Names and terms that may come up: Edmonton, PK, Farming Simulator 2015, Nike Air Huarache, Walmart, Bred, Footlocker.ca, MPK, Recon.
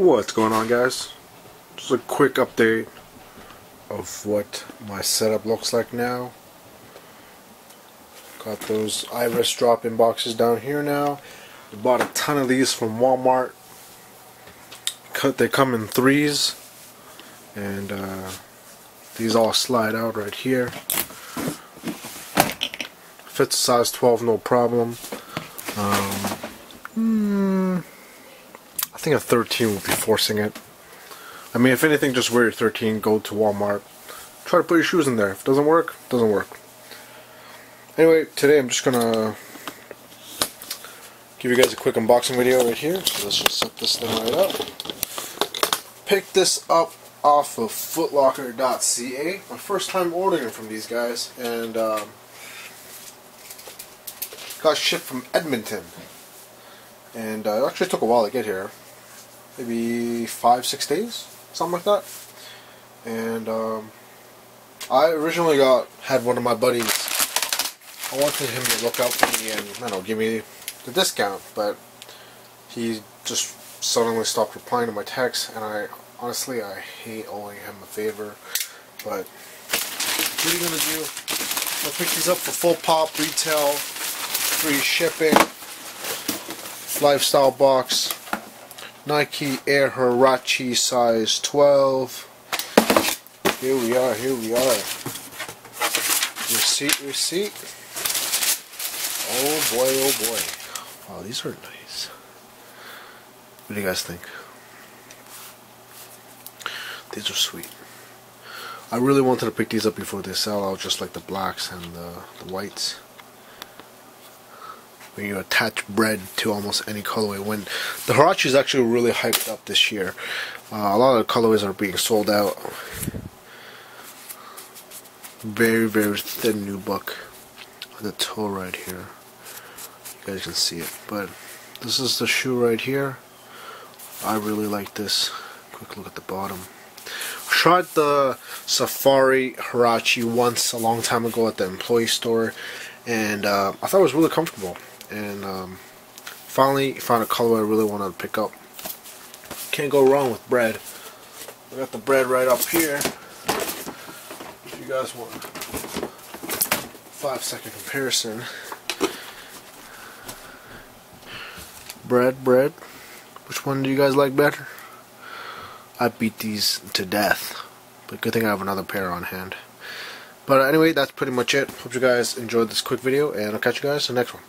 What's going on, guys? Just a quick update of what my setup looks like now. Got those iris drop-in boxes down here now. I bought a ton of these from Walmart. They come in threes, and these all slide out right here. Fits size 12, no problem. I think a 13 would be forcing it. I mean, if anything, just wear your 13, go to Walmart, try to put your shoes in there. If it doesn't work, it doesn't work. Anyway, today I'm just gonna give you guys a quick unboxing video right here. So let's just set this thing right up. Picked this up off of Footlocker.ca. My first time ordering from these guys, and got shipped from Edmonton. And it actually took a while to get here, maybe 5-6 days, something like that. And I originally had one of my buddies. I wanted him to look out for me and, I don't know, give me the discount, but he just suddenly stopped replying to my texts, and I honestly hate owing him a favor. But what are you gonna do? I picked these up for full pop, retail, free shipping. Lifestyle box, Nike Air Huarache size 12. Here we are. Receipt. Oh boy. Wow, these are nice. What do you guys think? These are sweet. I really wanted to pick these up before they sell out, just like the blacks and the whites. When you attach Bred to almost any colorway. When the Huarache is actually really hyped up this year. A lot of the colorways are being sold out. Very, very thin new book on the toe right here. You guys can see it. But this is the shoe right here. I really like this. Quick look at the bottom. I tried the Safari Huarache once a long time ago at the employee store, and I thought it was really comfortable. And finally found a colorway I really wanted to pick up. Can't go wrong with Bred. We got the Bred right up here. If you guys want a 5-second comparison, Bred. Which one do you guys like better? I beat these to death, but good thing I have another pair on hand. But anyway, that's pretty much it. Hope you guys enjoyed this quick video, and I'll catch you guys in the next one.